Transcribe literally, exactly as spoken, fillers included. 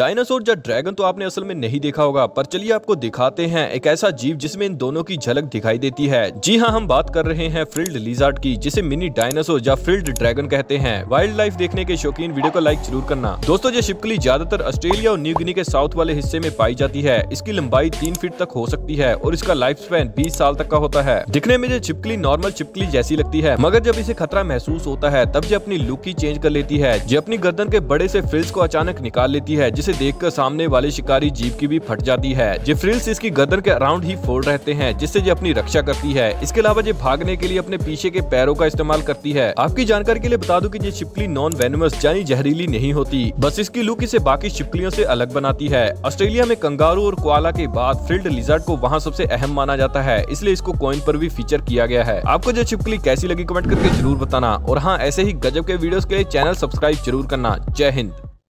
Dinosaur या dragon तो आपने असल में नहीं देखा होगा, पर चलिए आपको दिखाते हैं एक ऐसा जीव जिसमें इन दोनों की झलक दिखाई देती है। जी हाँ, हम बात कर रहे हैं फ्रिल्ड लिजर्ड की, जिसे मिनी डायनासोर या फ्रिल्ड ड्रैगन कहते हैं। वाइल्ड लाइफ देखने के शौकीन वीडियो को लाइक जरूर करना। दोस्तों, ये छिपकली ज्यादातर ऑस्ट्रेलिया और न्यू गिनी के साउथ वाले हिस्से में पाई जाती है। इसकी लंबाई तीन फीट तक हो सकती है और इसका लाइफ स्पैन बीस साल तक का होता है। दिखने में ये छिपकली नॉर्मल छिपकली जैसी लगती है, मगर जब इसे खतरा महसूस होता है तब ये अपनी लुक ही चेंज कर लेती है। ये अपनी गर्दन के बड़े से फ्रिल्स को अचानक निकाल लेती है, जिसे देखकर सामने वाले शिकारी जीव की भी फट जाती है। ये फ्रिल्स इसकी गर्दन के अराउंड ही फोल्ड रहते हैं, जिससे ये अपनी रक्षा करती है। इसके अलावा ये भागने के लिए अपने पीछे के पैरों का इस्तेमाल करती है। आपकी जानकारी के लिए बता दूं कि ये छिपकली नॉन वेनमस यानी जहरीली नहीं होती, बस इसकी लुक इसे बाकी छिपकलियों से अलग बनाती है। ऑस्ट्रेलिया में कंगारू और कोआला के बाद फ्रिल्ड लिजर्ड को वहाँ सबसे अहम माना जाता है, इसलिए इसको कॉइन पर भी फीचर किया गया है। आपको ये छिपकली कैसी लगी कमेंट करके जरूर बताना, और हाँ, ऐसे ही गजब के वीडियोस के लिए चैनल सब्सक्राइब जरूर करना। जय हिंद।